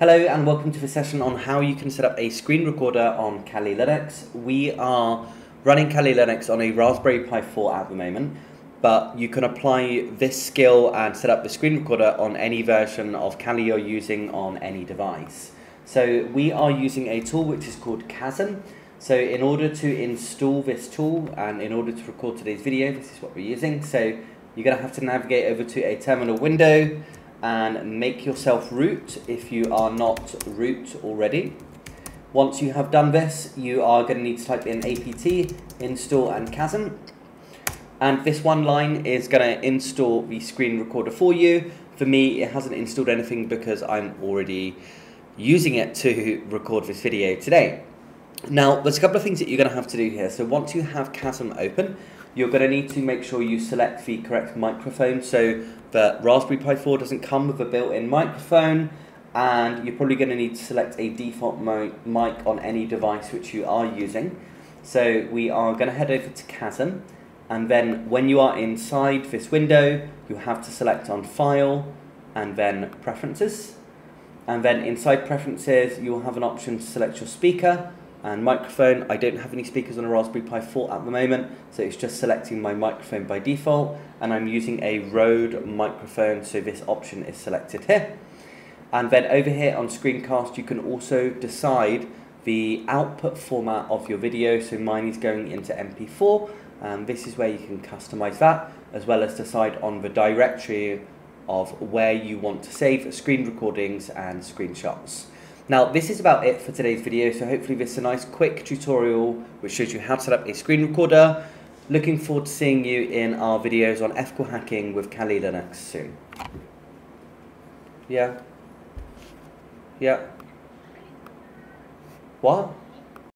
Hello and welcome to the session on how you can set up a screen recorder on Kali Linux. We are running Kali Linux on a Raspberry Pi 4 at the moment, but you can apply this skill and set up the screen recorder on any version of Kali you're using on any device. So we are using a tool which is called Kazam. So in order to install this tool and in order to record today's video, this is what we're using. So you're going to have to navigate over to a terminal window and make yourself root if you are not root already. Once you have done this, you are going to need to type in apt install and Kazam, and this one line is going to install the screen recorder for you. For me, it hasn't installed anything because I'm already using it to record this video today. Now, there's a couple of things that you're going to have to do here. So once you have Kazam open, you're going to need to make sure you select the correct microphone. So the Raspberry Pi 4 doesn't come with a built-in microphone, and you're probably going to need to select a default mic on any device which you are using. So we are going to head over to Kazam, and then when you are inside this window, you have to select on File and then Preferences. And then inside Preferences, you'll have an option to select your speaker and microphone. I don't have any speakers on a Raspberry Pi 4 at the moment, so it's just selecting my microphone by default, and I'm using a Rode microphone, so this option is selected here. And then over here on Screencast, you can also decide the output format of your video, so mine is going into MP4, and this is where you can customize that, as well as decide on the directory of where you want to save screen recordings and screenshots. Now, this is about it for today's video, so hopefully this is a nice quick tutorial which shows you how to set up a screen recorder. Looking forward to seeing you in our videos on ethical hacking with Kali Linux soon. Yeah. Yeah. What?